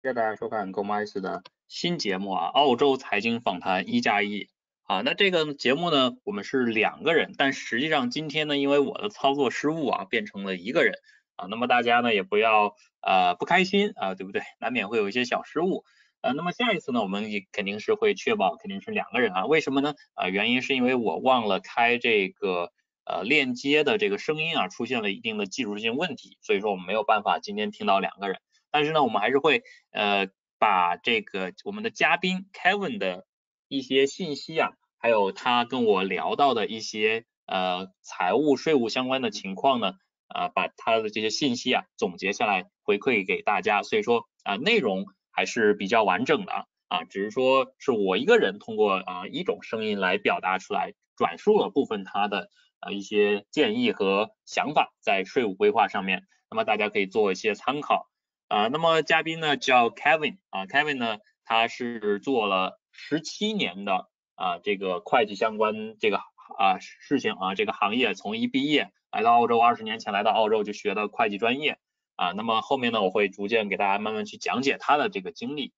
谢谢大家收看狗妈意思的新节目啊，澳洲财经访谈1+1啊。那这个节目呢，我们是两个人，但实际上今天呢，因为我的操作失误啊，变成了一个人啊。那么大家呢也不要不开心啊，对不对？难免会有一些小失误那么下一次呢，我们也肯定是会确保肯定是两个人啊。为什么呢？原因是因为我忘了开这个链接的这个声音啊，出现了一定的技术性问题，所以说我们没有办法今天听到两个人。但是呢，我们还是会把这个我们的嘉宾 Kevin 的一些信息啊，还有他跟我聊到的一些财务税务相关的情况呢，把他的这些信息啊总结下来回馈给大家。所以说内容还是比较完整的啊，只是说是我一个人通过一种声音来表达出来，转述了部分他的一些建议和想法在税务规划上面，那么大家可以做一些参考。那么嘉宾呢叫 Kevin 啊 ，Kevin 呢他是做了17年的这个会计相关这个事情啊，这个行业从一毕业来到澳洲，20年前来到澳洲就学的会计专业那么后面呢我会逐渐给大家慢慢去讲解他的这个经历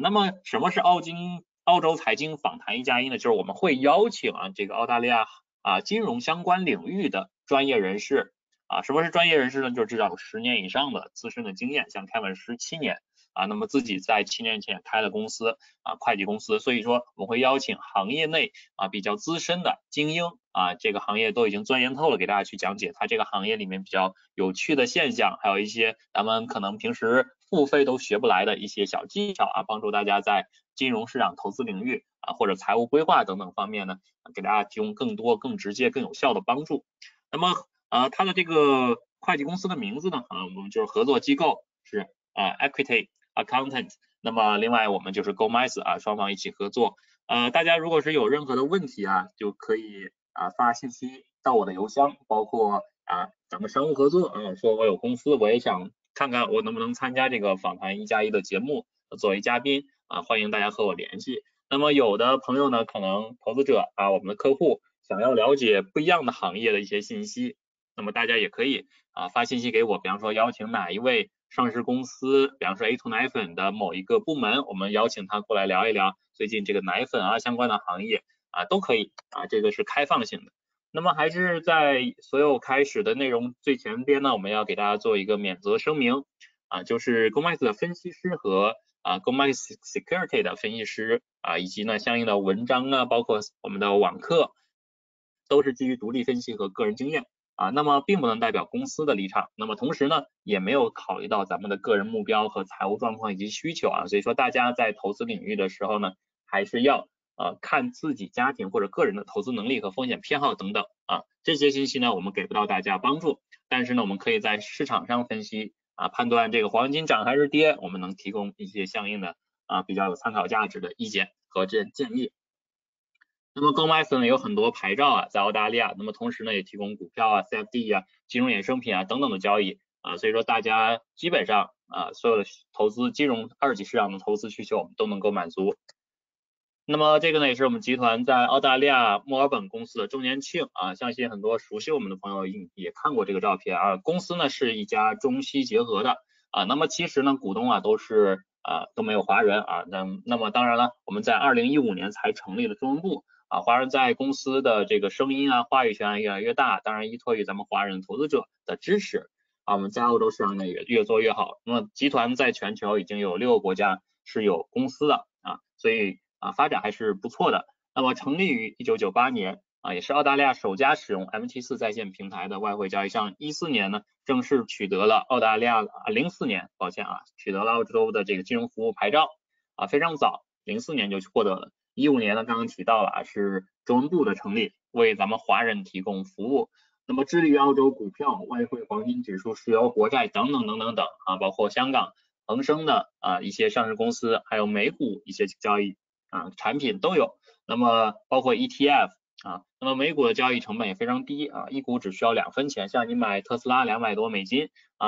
那么什么是澳洲财经访谈1+1呢？就是我们会邀请这个澳大利亚金融相关领域的专业人士。什么是专业人士呢？就是至少10年以上的资深的经验，像Kevin17年那么自己在7年前开了公司会计公司，所以说我们会邀请行业内比较资深的精英这个行业都已经钻研透了，给大家去讲解他这个行业里面比较有趣的现象，还有一些咱们可能平时付费都学不来的一些小技巧帮助大家在金融市场投资领域或者财务规划等等方面呢，给大家提供更多更直接更有效的帮助。那么它的这个会计公司的名字呢，我们就是合作机构是Equity Accountant， 那么另外我们就是GoMice双方一起合作。大家如果是有任何的问题就可以发信息到我的邮箱，包括咱们商务合作说我有公司，我也想看看我能不能参加这个访谈1+1的节目作为嘉宾欢迎大家和我联系。那么有的朋友呢，可能投资者我们的客户想要了解不一样的行业的一些信息，那么大家也可以发信息给我，比方说邀请哪一位上市公司，比方说 A2 奶粉的某一个部门，我们邀请他过来聊一聊最近这个奶粉相关的行业都可以这个是开放性的。那么还是在所有开始的内容最前边呢，我们要给大家做一个免责声明就是GoMice的分析师和GoMice Security 的分析师以及呢相应的文章包括我们的网课都是基于独立分析和个人经验那么并不能代表公司的立场，那么同时呢也没有考虑到咱们的个人目标和财务状况以及需求所以说大家在投资领域的时候呢，还是要看自己家庭或者个人的投资能力和风险偏好等等这些信息呢我们给不到大家帮助，但是呢我们可以在市场上分析判断这个黄金涨还是跌，我们能提供一些相应的比较有参考价值的意见和建议。那么 GoMice 呢有很多牌照在澳大利亚，那么同时呢也提供股票CFD金融衍生品等等的交易所以说大家基本上所有的投资金融二级市场的投资需求我们都能够满足。那么这个呢也是我们集团在澳大利亚墨尔本公司的周年庆相信很多熟悉我们的朋友也看过这个照片公司呢是一家中西结合的那么其实呢股东都没有华人那么当然了我们在2015年才成立了中文部华人在公司的这个声音话语权越来越大，当然依托于咱们华人投资者的支持我们在澳洲市场呢也越做越好。那么集团在全球已经有6个国家是有公司的所以发展还是不错的。那么成立于1998年也是澳大利亚首家使用 MT4 在线平台的外汇交易商。14年呢正式取得了澳大利亚04年取得了澳洲的这个金融服务牌照非常早，04年就获得了。15年呢，刚刚提到了是中文部的成立，为咱们华人提供服务。那么致力于澳洲股票、外汇、黄金、指数、石油、国债等等等等等包括香港恒生的一些上市公司，还有美股一些交易产品都有。那么包括 ETF 那么美股的交易成本也非常低一股只需要2分钱，像你买特斯拉$200多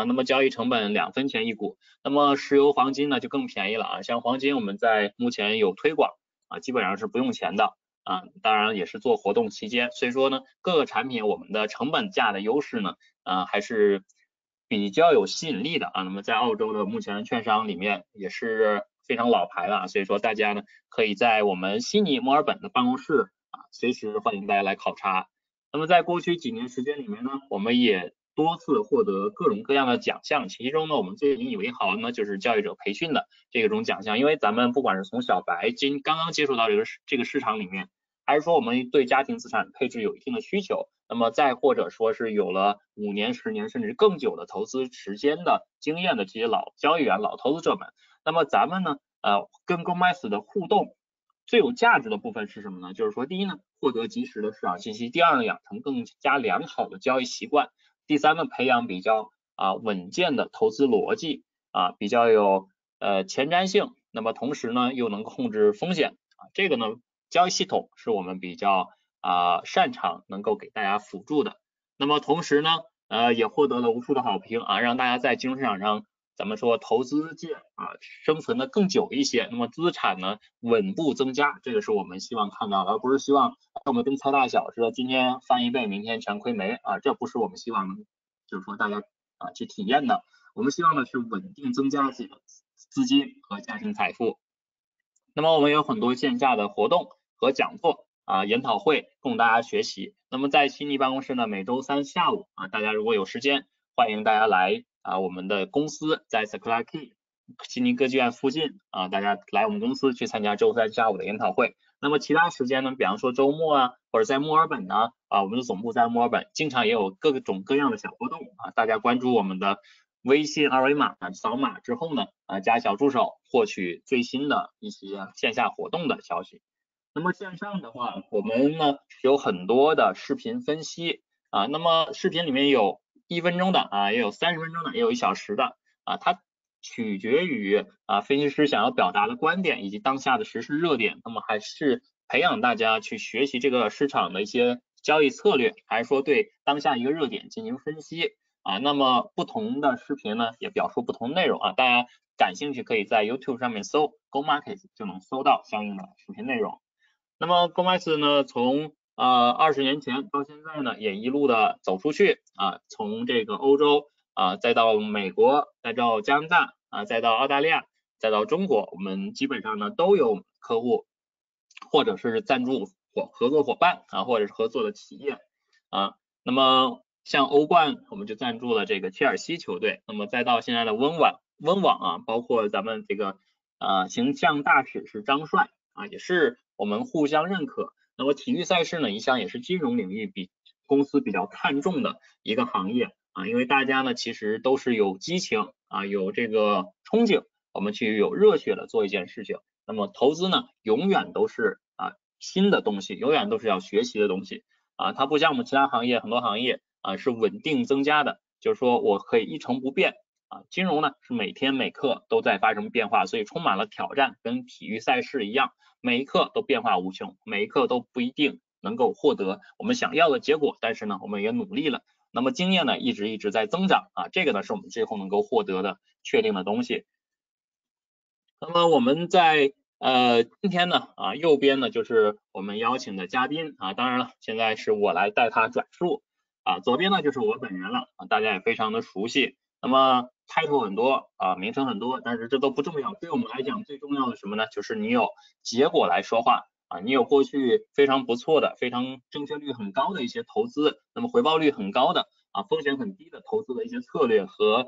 那么交易成本2分钱一股。那么石油、黄金呢就更便宜了像黄金我们在目前有推广基本上是不用钱的当然也是做活动期间，所以说呢各个产品我们的成本价的优势呢还是比较有吸引力的啊。那么在澳洲的目前券商里面也是非常老牌了啊，所以说大家呢可以在我们悉尼、墨尔本的办公室啊，随时欢迎大家来考察。那么在过去几年时间里面呢，我们也多次获得各种各样的奖项，其中呢我们最引以为豪呢就是教育者培训的这种奖项，因为咱们不管是从小白刚刚接触到这个市场里面，还是说我们对家庭资产配置有一定的需求，那么再或者说是有了5年、10年甚至更久的投资时间的经验的这些老交易员、老投资者们，那么咱们呢跟CoinMaster的互动最有价值的部分是什么呢？就是说第一呢获得及时的市场信息，第二呢养成更加良好的交易习惯，第三呢培养比较稳健的投资逻辑啊，比较有前瞻性，那么同时呢又能控制风险啊，这个呢交易系统是我们比较擅长能够给大家辅助的。那么同时呢也获得了无数的好评啊，让大家在金融市场上咱们说投资界啊生存的更久一些，那么资产呢稳步增加，这个是我们希望看到的，而不是希望我们跟猜大小似的，今天翻一倍明天全亏没啊，这不是我们希望就是说大家去体验的，我们希望的是稳定增加自己的资金和家庭财富。那么我们有很多线下的活动和讲座啊、研讨会供大家学习。那么在悉尼办公室呢，每周三下午啊，大家如果有时间，欢迎大家来啊，我们的公司在 Circular Quay 悉尼歌剧院附近啊，大家来我们公司去参加周三下午的研讨会。那么其他时间呢，比方说周末啊，或者在墨尔本呢啊，我们的总部在墨尔本，经常也有各种各样的小活动啊，大家关注我们的微信二维码，扫码之后呢啊，加小助手获取最新的一些线下活动的消息。那么线上的话，我们呢有很多的视频分析啊，那么视频里面有1分钟的啊，也有30分钟的，也有1小时的啊，它取决于分析师想要表达的观点以及当下的时事热点，那么还是培养大家去学习这个市场的一些交易策略，还是说对当下一个热点进行分析啊，那么不同的视频呢也表述不同内容啊，大家感兴趣可以在 YouTube 上面搜 GoMarkets 就能搜到相应的视频内容。那么 CoinMaster 呢从20年前到现在呢也一路的走出去啊，从这个欧洲啊，再到美国，再到加拿大啊，再到澳大利亚，再到中国，我们基本上呢都有客户或者是赞助合作伙伴啊，或者是合作的企业啊。那么像欧冠我们就赞助了这个切尔西球队，那么再到现在的温网啊，包括咱们这个形象大使是张帅啊，也是我们互相认可。那么体育赛事呢一向也是金融领域公司比较看重的一个行业啊，因为大家呢其实都是有激情啊，有这个憧憬，我们去有热血的做一件事情。那么投资呢永远都是新的东西，永远都是要学习的东西啊，它不像我们其他行业很多行业是稳定增加的，就是说我可以一成不变啊，金融呢是每天每刻都在发生变化，所以充满了挑战，跟体育赛事一样，每一刻都变化无穷，每一刻都不一定能够获得我们想要的结果，但是呢我们也努力了，那么经验呢一直在增长啊，这个呢是我们最后能够获得的确定的东西。那么我们在今天呢右边呢就是我们邀请的嘉宾啊，当然了现在是我来带他转述啊，左边呢就是我本人了啊，大家也非常的熟悉。那么title 很多啊，名称很多，但是这都不重要，对我们来讲最重要的什么呢？就是你有结果来说话啊，你有过去非常不错的、非常正确率很高的一些投资，那么回报率很高的啊，风险很低的投资的一些策略和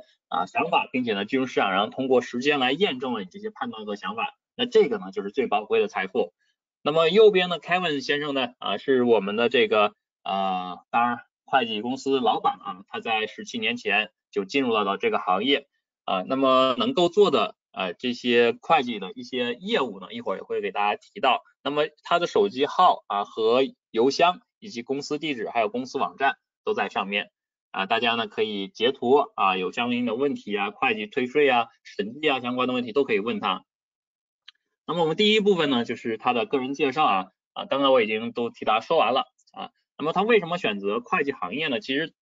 想法，并且呢进入市场上通过时间来验证了你这些判断和想法，那这个呢就是最宝贵的财富。那么右边的 Kevin 先生呢是我们的这个当然会计公司老板啊，他在17年前就进入到这个行业啊，那么能够做的这些会计的一些业务呢，一会儿也会给大家提到。那么他的手机号啊和邮箱以及公司地址还有公司网站都在上面啊，大家呢可以截图啊，有相应的问题啊，会计退税啊、审计啊相关的问题都可以问他。那么我们第一部分呢就是他的个人介绍啊，刚刚我已经都替大家说完了啊。那么他为什么选择会计行业呢？其实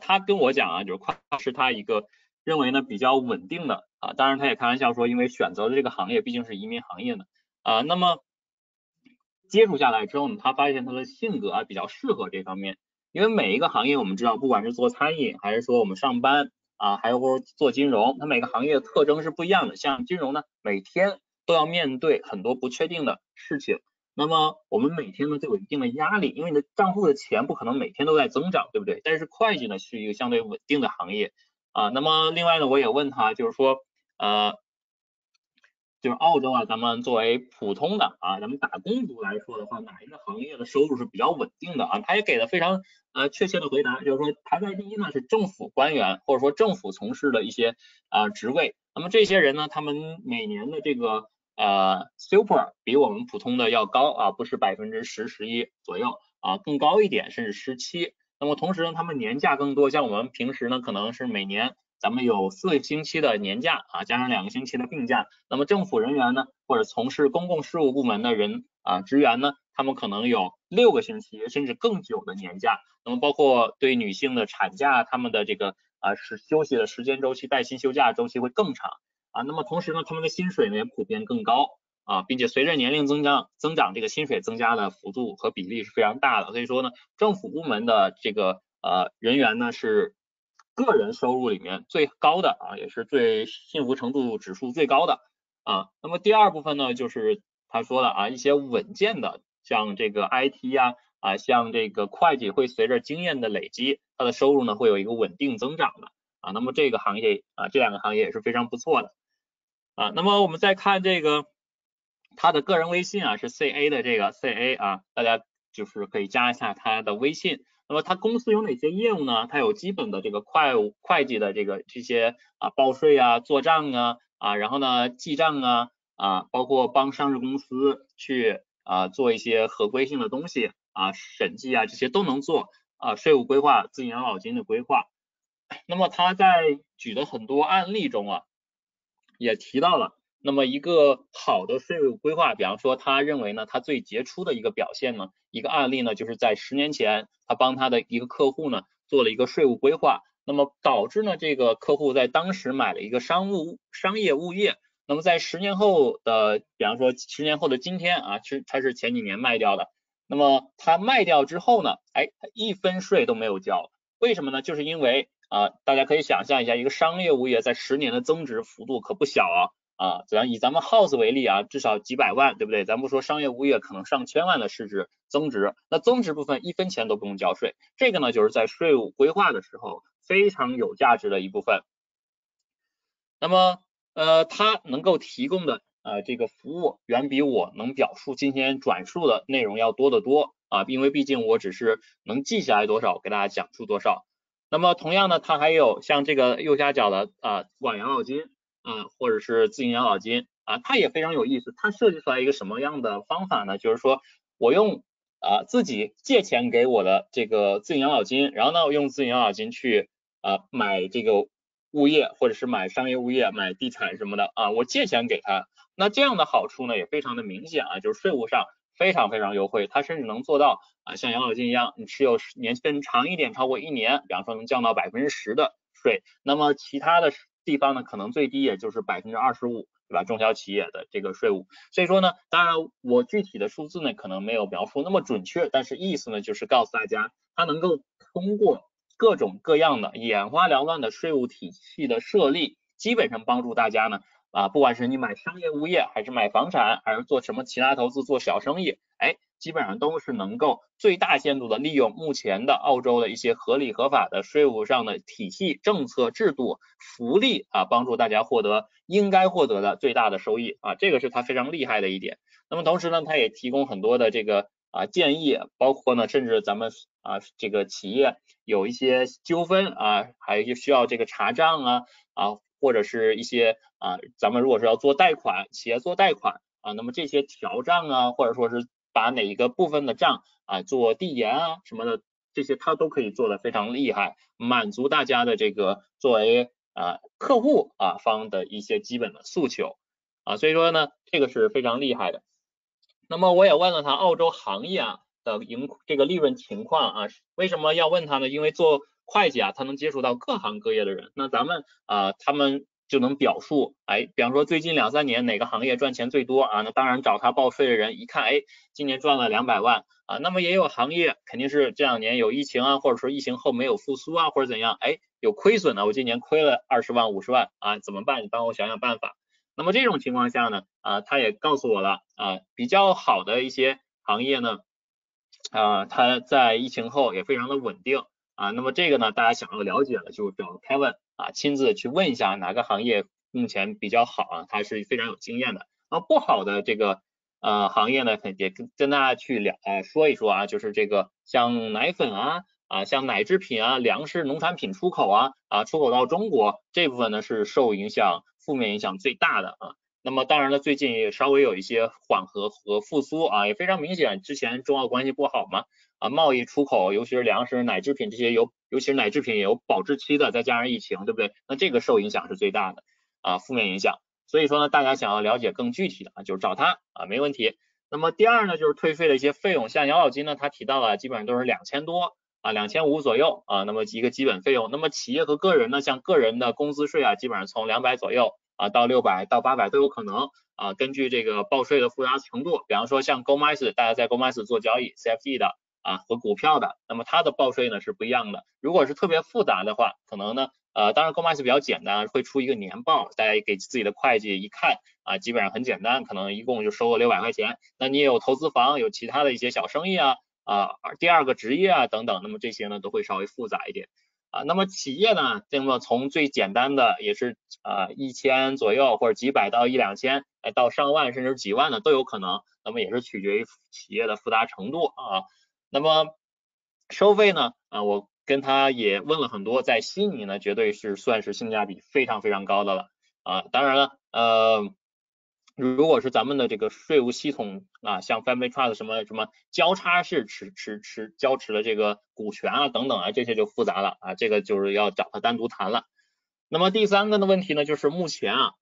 他跟我讲就是会计是他一个认为呢比较稳定的当然他也开玩笑说，因为选择了这个行业毕竟是移民行业呢那么接触下来之后呢，他发现他的性格比较适合这方面，因为每一个行业我们知道，不管是做餐饮还是说我们上班啊，还有做金融，它每个行业的特征是不一样的。像金融呢，每天都要面对很多不确定的事情，那么我们每天呢都有一定的压力，因为你的账户的钱不可能每天都在增长，对不对？但是会计呢是一个相对稳定的行业啊。那么另外呢，我也问他，就是说就是澳洲啊，咱们作为普通的啊，咱们打工族来说的话，哪一个行业的收入是比较稳定的啊？他也给了非常确切的回答，就是说排在第一呢是政府官员或者说政府从事的一些职位。那么这些人呢，他们每年的这个super 比我们普通的要高啊，不是10%、11%左右啊，更高一点，甚至17%。那么同时呢，他们年假更多，像我们平时呢可能是每年。咱们有4个星期的年假啊，加上2个星期的病假。那么政府人员呢，或者从事公共事务部门的人啊，职员呢，他们可能有6个星期甚至更久的年假。那么包括对女性的产假，他们的这个休息的时间周期、带薪休假周期会更长啊。那么同时呢，他们的薪水呢也普遍更高啊，并且随着年龄增长，这个薪水增加的幅度和比例是非常大的。所以说呢，政府部门的这个人员呢是。个人收入里面最高的啊，也是最幸福程度指数最高的啊。那么第二部分呢，就是他说的啊，一些稳健的，像这个 IT 啊，像这个会计会随着经验的累积，它的收入呢会有一个稳定增长的啊。那么这个行业啊，这两个行业也是非常不错的啊。那么我们再看这个他的个人微信啊，是 CA 的这个 CA 啊，大家就是可以加一下他的微信。那么他公司有哪些业务呢？他有基本的这个会计的这些报税啊、做账啊，然后呢记账啊，包括帮上市公司去做一些合规性的东西啊，审计啊这些都能做啊，税务规划、自己养老金的规划。那么他在举的很多案例中啊，也提到了。那么一个好的税务规划，比方说他认为呢，他最杰出的一个表现呢，一个案例呢，就是在10年前，他帮他的一个客户呢做了一个税务规划，那么导致呢这个客户在当时买了一个商业物业，那么在10年后的，比方说10年后的今天啊，他是前几年卖掉的，那么他卖掉之后呢，他1分税都没有交，为什么呢？就是因为大家可以想象一下，一个商业物业在10年的增值幅度可不小啊。以咱们 house 为例啊，至少几百万，对不对？咱不说商业物业可能上千万的市值增值，那增值部分1分钱都不用交税，这个呢就是在税务规划的时候非常有价值的一部分。那么他能够提供的这个服务远比我能表述今天转述的内容要多得多啊，因为毕竟我只是能记下来多少给大家讲述多少。那么同样呢，他还有像这个右下角的养老金。或者是自营养老金啊，它也非常有意思。它设计出来一个什么样的方法呢？就是说我用自己借钱给我的这个自营养老金，然后呢我用自营养老金去买这个物业或者是买商业物业、买地产什么的啊，我借钱给他。那这样的好处呢也非常的明显啊，就是税务上非常非常优惠，它甚至能做到像养老金一样，你持有年份长一点，超过1年，比方说能降到10%的税。那么其他的地方呢，可能最低也就是25%，对吧？中小企业的这个税务，所以说呢，当然我具体的数字呢，可能没有描述那么准确，但是意思呢，就是告诉大家，它能够通过各种各样的眼花缭乱的税务体系的设立，基本上帮助大家呢，不管是你买商业物业，还是买房产，还是做什么其他投资、做小生意，基本上都是能够最大限度的利用目前的澳洲的一些合理合法的税务上的体系、政策、制度、福利帮助大家获得应该获得的最大的收益这个是他非常厉害的一点。那么同时呢，他也提供很多的这个建议，包括呢，甚至咱们这个企业有一些纠纷还有需要这个查账或者是一些咱们如果是要做贷款，企业做贷款那么这些调账或者说是把哪一个部分的账做递延什么的，这些他都可以做得非常厉害，满足大家的这个作为客户方的一些基本的诉求所以说呢，这个是非常厉害的。那么我也问了他澳洲行业的这个利润情况为什么要问他呢？因为做会计他能接触到各行各业的人，那咱们他们就能表述，哎，比方说最近2、3年哪个行业赚钱最多啊？那当然找他报税的人一看，哎，今年赚了200万啊。那么也有行业肯定是这2年有疫情啊，或者说疫情后没有复苏啊，或者怎样，哎，有亏损的，我今年亏了20万、50万啊，怎么办？你帮我想想办法。那么这种情况下呢，啊，他也告诉我了啊，比较好的一些行业呢，啊，它在疫情后也非常的稳定啊。那么这个呢，大家想要了解了就找 Kevin。啊，亲自去问一下哪个行业目前比较好啊，他是非常有经验的。然后不好的这个行业呢，也跟大家去说一说啊，就是这个像奶粉啊，像奶制品啊、粮食、农产品出口啊，出口到中国这部分呢是受影响负面影响最大的啊。那么当然了，最近也稍微有一些缓和和复苏啊，也非常明显。之前中澳关系不好嘛，啊，贸易出口，尤其是粮食、奶制品这些尤其是奶制品也有保质期的，再加上疫情，对不对？那这个受影响是最大的啊，负面影响。所以说呢，大家想要了解更具体的啊，就找他啊，没问题。那么第二呢，就是退税的一些费用，像养老金呢，他提到了基本上都是2000多啊，2500左右啊，那么一个基本费用。那么企业和个人呢，像个人的工资税啊，基本上从200左右啊到600到800都有可能啊，根据这个报税的复杂程度，比方说像 GoMICE， 大家在 GoMICE 做交易 CFD 的。啊，和股票的，那么它的报税呢是不一样的。如果是特别复杂的话，可能呢，当然GoMICE比较简单，会出一个年报，大家给自己的会计一看啊，基本上很简单，可能一共就收了600块钱。那你也有投资房，有其他的一些小生意啊，第二个职业啊等等，那么这些呢都会稍微复杂一点啊。那么企业呢，那么从最简单的也是1000左右或者几百到1、2千，哎，到上万甚至几万的都有可能，那么也是取决于企业的复杂程度啊。那么收费呢？我跟他也问了很多，在悉尼呢，绝对是算是性价比非常非常高的了啊。当然了，如果是咱们的这个税务系统啊，像 Family Trust 什么什么交叉式交持的这个股权啊等等啊，这些就复杂了啊，这个就是要找他单独谈了。那么第三个的问题呢，就是目前啊。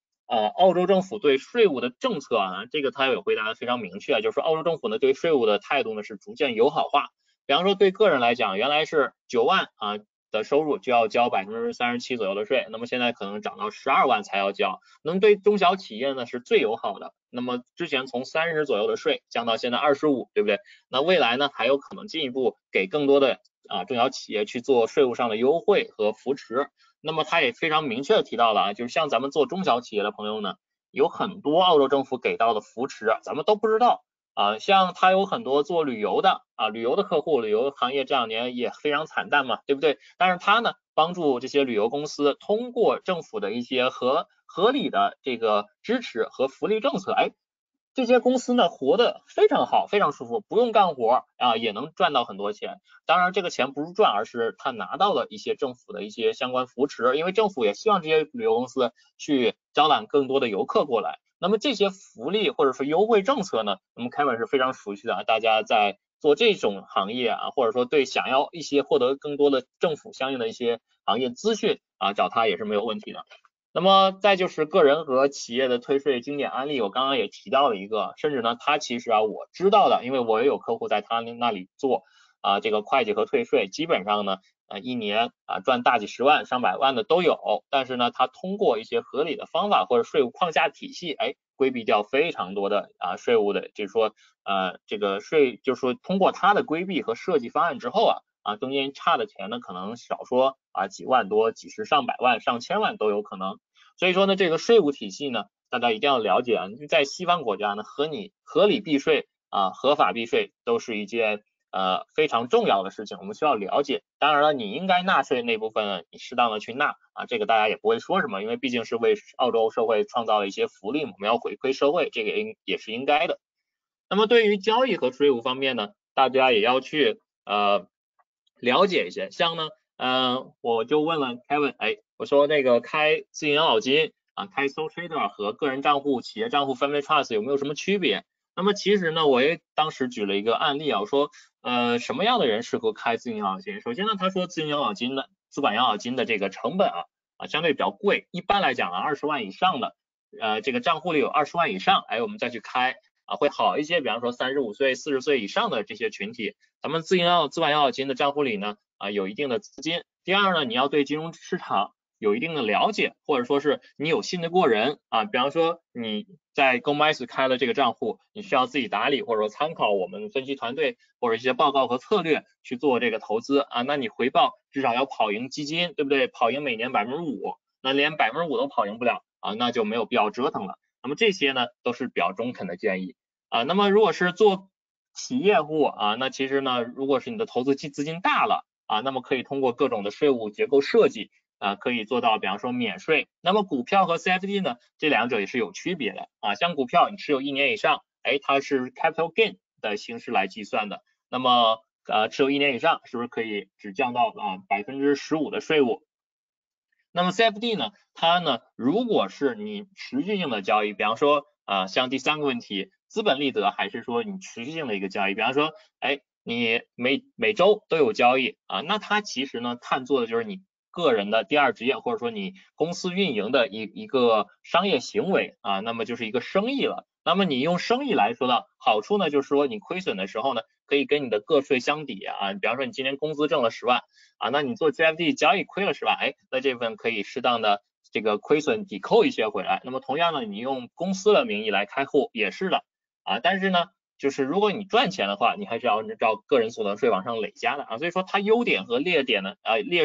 澳洲政府对税务的政策啊，这个他有回答的非常明确啊，就是说澳洲政府呢对税务的态度呢是逐渐友好化。比方说对个人来讲，原来是9万啊的收入就要交37%左右的税，那么现在可能涨到12万才要交。那么对中小企业呢是最友好的，那么之前从30左右的税降到现在25，对不对？那未来呢还有可能进一步给更多的中小企业去做税务上的优惠和扶持。那么他也非常明确的提到了啊，就是像咱们做中小企业的朋友呢，有很多澳洲政府给到的扶持啊，咱们都不知道啊。像他有很多做旅游的啊，旅游的客户，旅游行业这2年也非常惨淡嘛，对不对？但是他呢，帮助这些旅游公司通过政府的一些合理的这个支持和福利政策，哎，这些公司呢活得非常好，非常舒服，不用干活啊也能赚到很多钱。当然这个钱不是赚，而是他拿到了一些政府的一些相关扶持，因为政府也希望这些旅游公司去招揽更多的游客过来。那么这些福利或者说优惠政策呢，我们Kevin是非常熟悉的，大家在做这种行业啊，或者说对想要一些获得更多的政府相应的一些行业资讯啊，找他也是没有问题的。那么再就是个人和企业的退税经典案例，我刚刚也提到了一个，甚至呢，他其实啊，我知道的，因为我也有客户在他那里做啊，这个会计和退税，基本上呢，1年啊赚大几10万、上百万的都有，但是呢，他通过一些合理的方法或者税务框架体系，哎，规避掉非常多的税务的，就是说这个税，就是说通过他的规避和设计方案之后啊，中间差的钱呢，可能少说几万多、几十、上百万、上千万都有可能。所以说呢，这个税务体系呢，大家一定要了解啊。在西方国家呢，和你合理避税啊、合法避税都是一件非常重要的事情，我们需要了解。当然了，你应该纳税那部分，你适当的去纳啊，这个大家也不会说什么，因为毕竟是为澳洲社会创造了一些福利嘛，我们要回馈社会，这个也是应该的。那么对于交易和税务方面呢，大家也要去了解一些，像呢。我就问了 Kevin， 哎，我说那个开自营养老金啊，开 sole trader 和个人账户、企业账户 Family Trust 有没有什么区别？那么其实呢，我也当时举了一个案例啊，我说什么样的人适合开自营养老金？首先呢，他说自营养老金的资管养老金的这个成本啊相对比较贵，一般来讲啊20万以上的这个账户里有20万以上，哎，我们再去开啊会好一些。比方说35岁、40岁以上的这些群体，咱们自管养老金的账户里呢。有一定的资金。第二呢，你要对金融市场有一定的了解，或者说是你有信得过人啊，比方说你在 GoMice 开了这个账户，你需要自己打理，或者说参考我们分析团队或者一些报告和策略去做这个投资啊，那你回报至少要跑赢基金，对不对？跑赢每年 5%， 那连 5% 都跑赢不了啊，那就没有必要折腾了。那么这些呢都是比较中肯的建议啊。那么如果是做企业户啊，那其实呢，如果是你的投资资金大了啊，那么可以通过各种的税务结构设计啊，可以做到比方说免税。那么股票和 CFD 呢，这两者也是有区别的啊。像股票你持有1年以上，哎，它是 capital gain 的形式来计算的。那么持有1年以上是不是可以只降到啊 15% 的税务？那么 CFD 呢，它呢如果是你持续性的交易，比方说啊，像第三个问题，资本利得还是说你持续性的一个交易，比方说哎你每周都有交易啊，那它其实呢看做的就是你个人的第二职业，或者说你公司运营的一个商业行为啊，那么就是一个生意了。那么你用生意来说呢，好处呢就是说你亏损的时候呢可以跟你的个税相抵啊，比方说你今年工资挣了10万啊，那你做 CFD 交易亏了10万，哎，那这份可以适当的这个亏损抵扣一些回来。那么同样呢，你用公司的名义来开户也是的啊，但是呢就是如果你赚钱的话，你还是要按照个人所得税往上累加的啊，所以说它优点和劣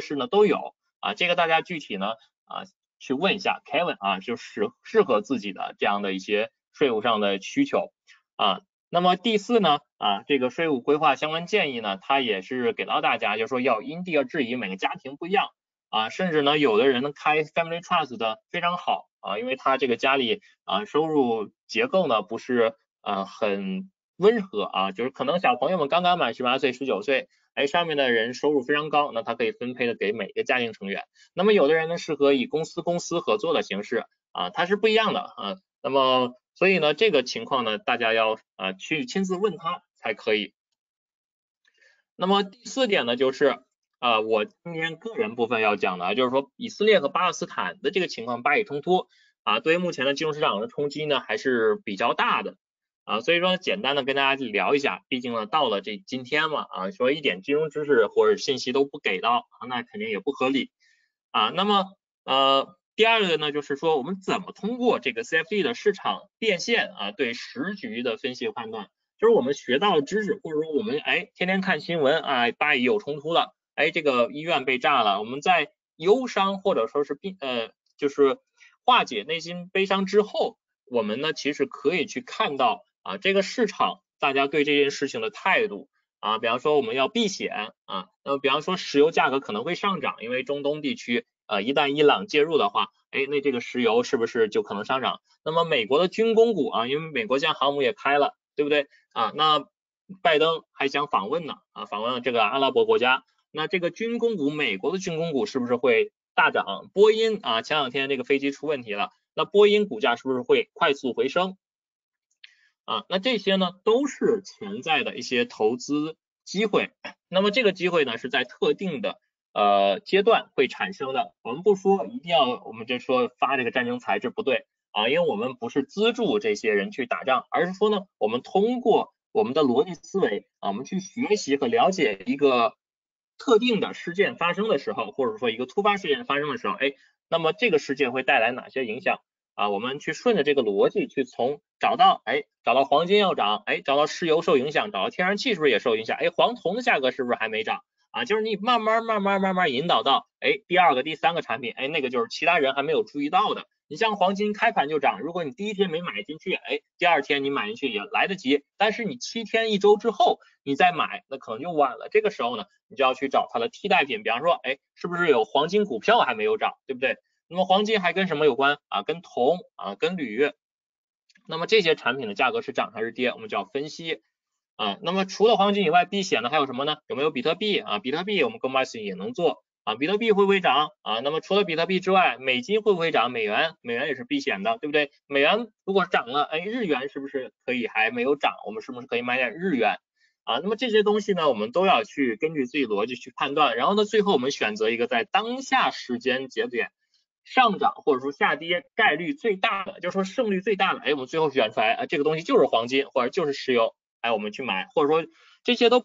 势呢都有啊，这个大家具体呢啊去问一下 Kevin 啊，就是适合自己的这样的一些税务上的需求啊。那么第4呢啊，这个税务规划相关建议呢，它也是给到大家，就是说要因地而制宜，每个家庭不一样啊，甚至呢有的人开 Family Trust 的非常好啊，因为他这个家里啊收入结构呢不是很温和啊，就是可能小朋友们刚刚满18岁、19岁，哎，上面的人收入非常高，那他可以分配的给每个家庭成员。那么有的人呢适合以公司合作的形式啊，它是不一样的啊。那么所以呢这个情况呢大家要去亲自问他才可以。那么第4点呢就是我今天个人部分要讲的，就是说以色列和巴勒斯坦的这个情况，巴以冲突啊，对于目前的金融市场的冲击呢还是比较大的啊，所以说简单的跟大家聊一下，毕竟呢到了今天嘛啊，说一点金融知识或者信息都不给到啊，那肯定也不合理啊。那么第2个呢就是说我们怎么通过这个 CFD 的市场变现啊，对时局的分析和判断，就是我们学到的知识，或者说我们天天看新闻啊，巴以有冲突了，哎这个医院被炸了，我们在忧伤或者说是就是化解内心悲伤之后，我们呢其实可以去看到啊这个市场大家对这件事情的态度啊，比方说我们要避险啊，那么比方说石油价格可能会上涨，因为中东地区一旦伊朗介入的话，哎，那这个石油是不是就可能上涨？那么美国的军工股啊，因为美国现在航母也开了，对不对啊？那拜登还想访问这个阿拉伯国家，那这个军工股，美国的军工股是不是会大涨？波音啊，前2天这个飞机出问题了，那波音股价是不是会快速回升？啊，那这些呢都是潜在的一些投资机会。那么这个机会呢是在特定的阶段会产生的。我们不说一定要我们这说发这个战争财是不对啊，因为我们不是资助这些人去打仗，而是说呢我们通过我们的逻辑思维啊，我们去学习和了解一个特定的事件发生的时候，或者说一个突发事件发生的时候，哎，那么这个事件会带来哪些影响啊？我们去顺着这个逻辑去从找到黄金要涨，哎，找到石油受影响，找到天然气是不是也受影响？哎，黄铜的价格是不是还没涨啊？就是你慢慢引导到哎第2个、第3个产品，哎，那个就是其他人还没有注意到的。你像黄金开盘就涨，如果你第一天没买进去，哎，第2天你买进去也来得及，但是你7天、1周之后你再买，那可能就晚了。这个时候呢，你就要去找它的替代品，比方说，哎，是不是有黄金股票还没有涨，对不对？那么黄金还跟什么有关啊？跟铜啊，跟铝。那么这些产品的价格是涨还是跌，我们就要分析啊。那么除了黄金以外，避险的还有什么呢？有没有比特币啊？比特币我们GoMice也能做啊。比特币会不会涨啊？那么除了比特币之外，美金会不会涨？美元也是避险的，对不对？美元如果涨了，哎，日元是不是可以还没有涨？我们是不是可以买点日元啊？那么这些东西呢，我们都要去根据自己逻辑去判断，然后呢，最后我们选择一个在当下时间节点上涨或者说下跌概率最大的，就是说胜率最大的，哎，我们最后选出来，这个东西就是黄金或者就是石油，哎，我们去买，或者说这些都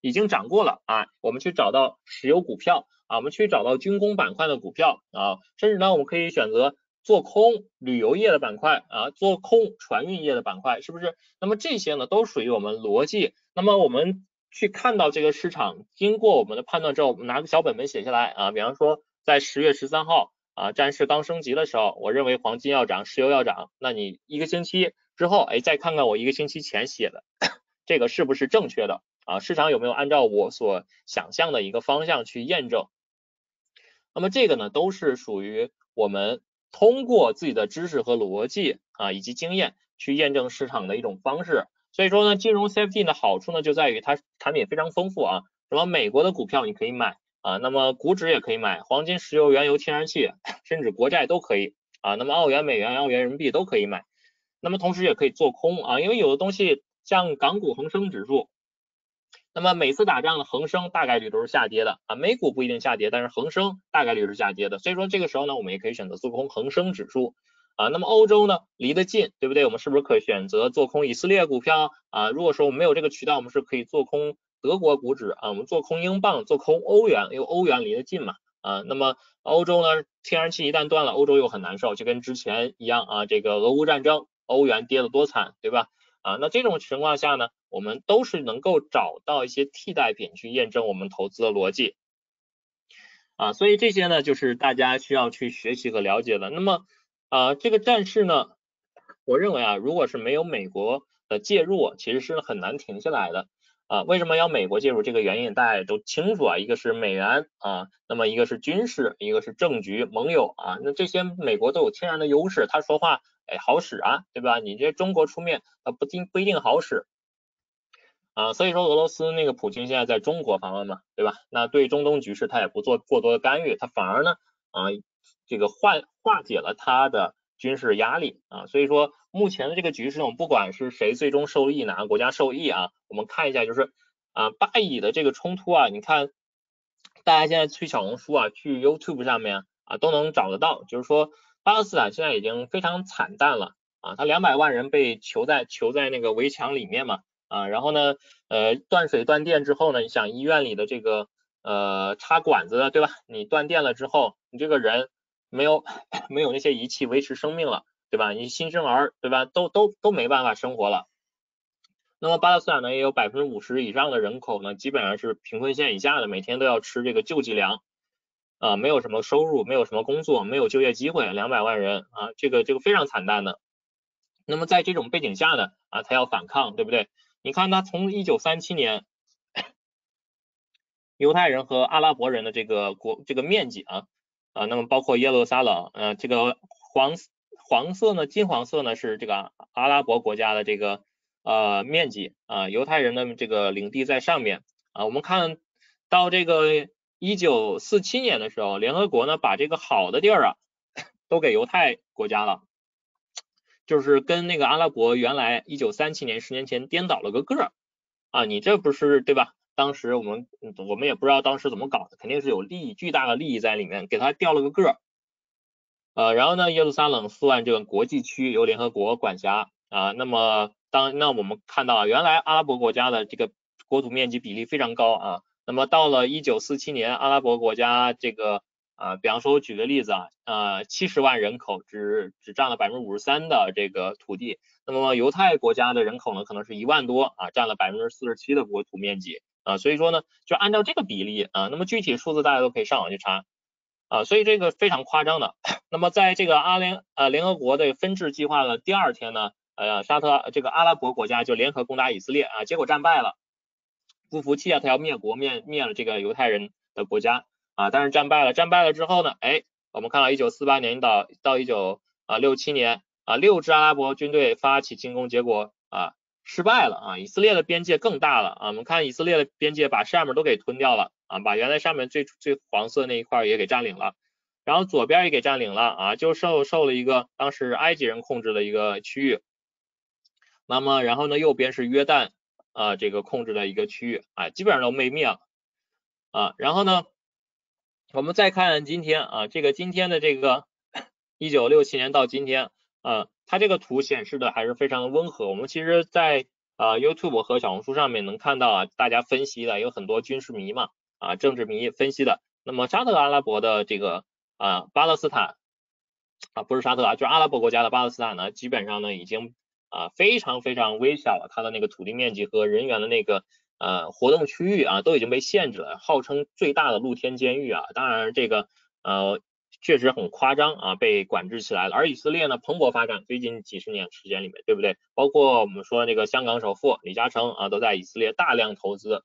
已经涨过了啊，我们去找到石油股票啊，我们去找到军工板块的股票啊，甚至呢我们可以选择做空旅游业的板块啊，做空船运业的板块，是不是？那么这些呢都属于我们逻辑。那么我们去看到这个市场，经过我们的判断之后，我们拿个小本本写下来啊，比方说在10月13号啊，战事刚升级的时候，我认为黄金要涨，石油要涨，那你一个星期之后，哎，再看看我一个星期前写的这个是不是正确的啊？市场有没有按照我所想象的一个方向去验证？那么这个呢，都是属于我们通过自己的知识和逻辑啊，以及经验去验证市场的一种方式。所以说呢，金融 CFD 的好处呢，就在于它产品非常丰富啊，什么美国的股票你可以买啊，那么股指也可以买，黄金、石油、原油、天然气，甚至国债都可以啊，那么澳元、美元、澳元人民币都可以买。那么同时也可以做空啊，因为有的东西像港股恒生指数，那么每次打仗的恒生大概率都是下跌的啊，美股不一定下跌，但是恒生大概率是下跌的，所以说这个时候呢，我们也可以选择做空恒生指数啊。那么欧洲呢离得近，对不对？我们是不是可以选择做空以色列股票啊？如果说我们没有这个渠道，我们是可以做空德国股指啊，我们做空英镑，做空欧元，因为欧元离得近嘛啊。那么欧洲呢，天然气一旦断了，欧洲又很难受，就跟之前一样啊，这个俄乌战争，欧元跌得多惨，对吧？啊，那这种情况下呢，我们都是能够找到一些替代品去验证我们投资的逻辑啊，所以这些呢就是大家需要去学习和了解的。那么这个战事呢，我认为啊，如果是没有美国的介入，其实是很难停下来的啊。为什么要美国介入？这个原因大家也都清楚啊，一个是美元啊，那么一个是军事，一个是政局盟友啊，那这些美国都有天然的优势，他说话哎好使啊，对吧？你这中国出面不一定好使啊，所以说俄罗斯那个普京现在在中国访问嘛，对吧？那对中东局势他也不做过多的干预，他反而呢啊这个化解了他的军事压力啊，所以说目前的这个局势，我们不管是谁最终受益，哪个国家受益啊，我们看一下就是啊巴以的这个冲突啊，你看大家现在去小红书啊，去 YouTube 上面啊都能找得到，就是说巴勒斯坦现在已经非常惨淡了啊，他200万人被囚在那个围墙里面嘛啊，然后呢断水断电之后呢，你想医院里的这个插管子的，对吧？你断电了之后，你这个人没有那些仪器维持生命了，对吧？你新生儿，对吧？都没办法生活了。那么巴勒斯坦呢，也有50%以上的人口呢，基本上是贫困线以下的，每天都要吃这个救济粮啊，没有什么收入，没有什么工作，没有就业机会，200万人啊，这个非常惨淡的。那么在这种背景下呢，啊，他要反抗，对不对？你看他从1937年。犹太人和阿拉伯人的这个面积啊，那么包括耶路撒冷，这个黄色呢，金黄色呢是这个阿拉伯国家的这个面积啊，犹太人的这个领地在上面啊。我们看到这个1947年的时候，联合国呢把这个好的地儿啊都给犹太国家了，就是跟那个阿拉伯原来1937年10年前颠倒了个啊，你这不是对吧？当时我们也不知道当时怎么搞的，肯定是有利益，巨大的利益在里面，给他掉了个。然后呢，耶路撒冷算这个国际区由联合国管辖啊。那么那我们看到原来阿拉伯国家的这个国土面积比例非常高啊。那么到了1947年，阿拉伯国家这个比方说我举个例子啊，70万人口只占了53%的这个土地。那么犹太国家的人口呢，可能是1万多啊，占了47%的国土面积。啊，所以说呢，就按照这个比例啊，那么具体数字大家都可以上网去查啊，所以这个非常夸张的。那么在这个联合国的分治计划的第二天呢，这个阿拉伯国家就联合攻打以色列啊，结果战败了，不服气啊，他要灭国，灭了这个犹太人的国家啊，但是战败了之后呢，哎，我们看到1948年到1967年啊，6支阿拉伯军队发起进攻，结果啊。失败了啊！以色列的边界更大了啊！我们看以色列的边界把上面都给吞掉了啊，把原来上面最黄色那一块也给占领了，然后左边也给占领了啊，就受了一个当时埃及人控制的一个区域。那么然后呢，右边是约旦这个控制的一个区域啊，基本上都被灭了啊。然后呢，我们再看今天啊，今天的这个1967年到今天啊。它这个图显示的还是非常的温和，我们其实在 YouTube 和小红书上面能看到啊，大家分析的有很多军事迷嘛，啊，政治迷分析的。那么沙特阿拉伯的这个巴勒斯坦啊，不是沙特啊，就是阿拉伯国家的巴勒斯坦呢，基本上呢已经非常非常微小了，它的那个土地面积和人员的那个活动区域啊都已经被限制了，号称最大的露天监狱啊，当然这个确实很夸张啊，被管制起来了。而以色列呢蓬勃发展，最近几十年时间里面，对不对？包括我们说那个香港首富李嘉诚啊，都在以色列大量投资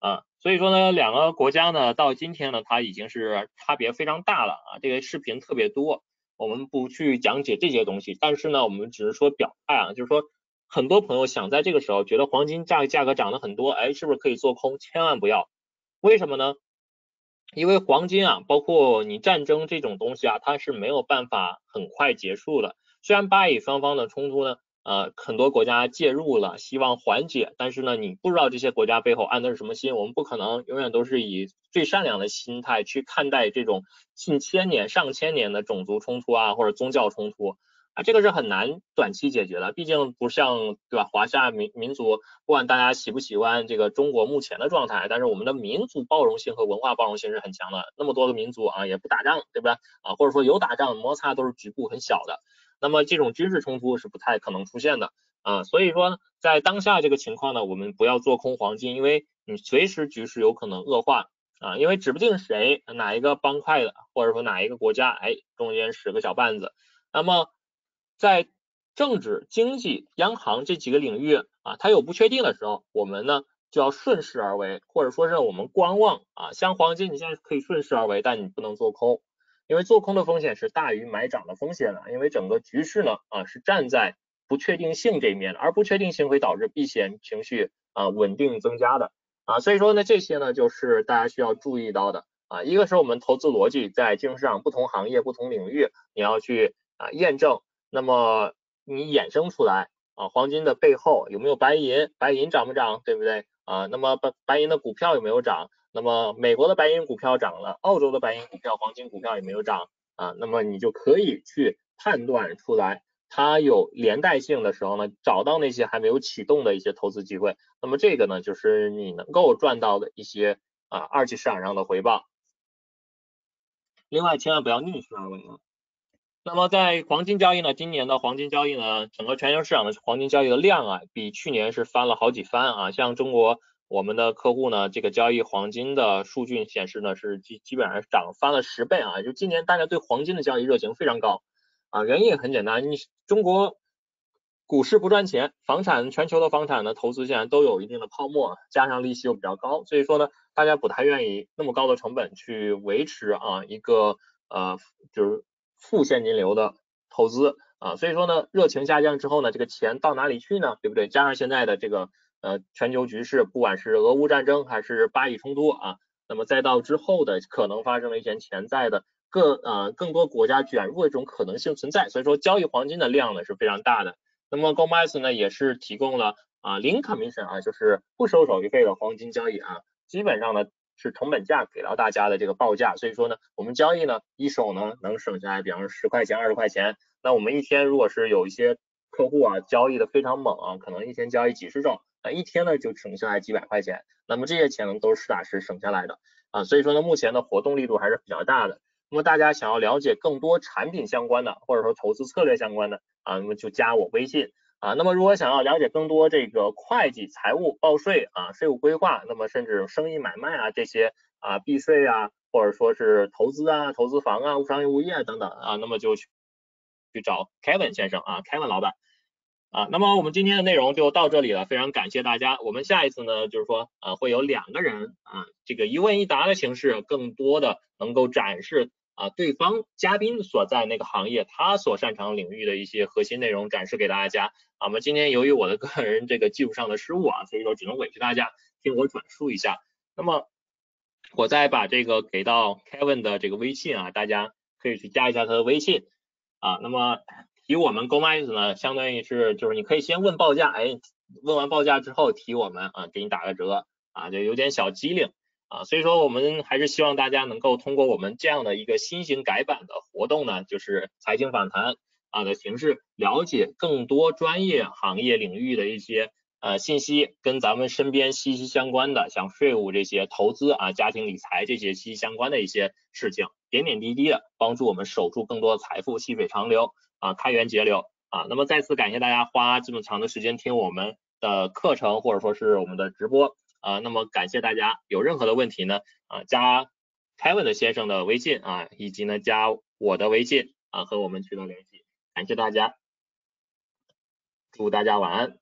啊。所以说呢，两个国家呢到今天呢，它已经是差别非常大了啊。这个视频特别多，我们不去讲解这些东西，但是呢，我们只是说表态啊，就是说很多朋友想在这个时候觉得黄金价格涨了很多，哎，是不是可以做空？千万不要，为什么呢？因为黄金啊，包括你战争这种东西啊，它是没有办法很快结束的。虽然巴以双方的冲突呢，很多国家介入了，希望缓解，但是呢，你不知道这些国家背后安的是什么心。我们不可能永远都是以最善良的心态去看待这种近千年、上千年的种族冲突啊，或者宗教冲突啊，这个是很难短期解决的。毕竟不像对吧，华夏民族，不管大家喜不喜欢这个中国目前的状态，但是我们的民族包容性和文化包容性是很强的。那么多的民族啊，也不打仗，对吧？啊，或者说有打仗，摩擦都是局部很小的。那么这种军事冲突是不太可能出现的啊。所以说在当下这个情况呢，我们不要做空黄金，因为你随时局势有可能恶化啊。因为指不定谁哪一个帮派的，或者说哪一个国家，哎，中间使个小绊子。那么在政治、经济、央行这几个领域啊，它有不确定的时候，我们呢就要顺势而为，或者说是我们观望啊。像黄金，你现在可以顺势而为，但你不能做空，因为做空的风险是大于买涨的风险的。因为整个局势呢是站在不确定性这一面，而不确定性会导致避险情绪稳定增加的啊。所以说呢，这些呢就是大家需要注意到的啊。一个是我们投资逻辑，在金融市场不同行业、不同领域，你要去验证。那么你衍生出来啊，黄金的背后有没有白银？白银涨不涨，对不对啊？那么白银的股票有没有涨？那么美国的白银股票涨了，澳洲的白银股票、黄金股票有没有涨啊？那么你就可以去判断出来，它有连带性的时候呢，找到那些还没有启动的一些投资机会。那么这个呢，就是你能够赚到的一些二级市场上的回报。另外，千万不要逆势而为啊。那么在黄金交易呢，今年的黄金交易呢，整个全球市场的黄金交易的量啊，比去年是翻了好几番啊。像中国我们的客户呢，这个交易黄金的数据显示呢，是基本上涨翻了10倍啊。就今年大家对黄金的交易热情非常高啊，原因也很简单，你中国股市不赚钱，全球的房产的投资现在都有一定的泡沫，加上利息又比较高，所以说呢，大家不太愿意那么高的成本去维持一个就是负现金流的投资啊。所以说呢，热情下降之后呢，这个钱到哪里去呢？对不对？加上现在的这个全球局势，不管是俄乌战争还是巴以冲突啊，那么再到之后的可能发生了一些潜在的更多国家卷入的这种可能性存在。所以说交易黄金的量呢是非常大的。那么 Goldman Sachs 呢也是提供了零 commission 就是不收手续费的黄金交易啊，基本上呢是成本价给到大家的这个报价。所以说呢，我们交易呢一手呢能省下来，比方说10块钱、20块钱。那我们一天如果是有一些客户交易的非常猛可能一天交易几十种，那一天呢就省下来几百块钱。那么这些钱呢都是实打实省下来的啊。所以说呢，目前的活动力度还是比较大的。那么大家想要了解更多产品相关的，或者说投资策略相关的那么就加我微信啊。那么如果想要了解更多这个会计、财务、报税税务规划，那么甚至生意买卖这些避税或者说是投资投资房无商业物业等等那么就去找 Kevin 先生Kevin 老板那么我们今天的内容就到这里了，非常感谢大家。我们下一次呢，就是说会有2个人这个一问一答的形式，更多的能够展示对方嘉宾所在那个行业他所擅长领域的一些核心内容展示给大家。我们今天由于我的个人这个技术上的失误所以说只能委屈大家听我转述一下。那么我再把这个给到 Kevin 的这个微信大家可以去加一下他的微信那么提我们 GoMax 呢，相当于是就是你可以先问报价，哎，问完报价之后提我们给你打个折就有点小机灵。所以说我们还是希望大家能够通过我们这样的一个新型改版的活动呢，就是财经访谈的形式，了解更多专业行业领域的一些信息跟咱们身边息息相关的，像税务这些、投资啊、家庭理财这些息息相关的一些事情，点点滴滴的帮助我们守住更多的财富，细水长流啊，开源节流啊。那么再次感谢大家花这么长的时间听我们的课程，或者说是我们的直播啊。那么感谢大家，有任何的问题呢啊，加Kevin先生的微信啊，以及呢加我的微信啊，和我们取得联系。感谢大家，祝大家晚安。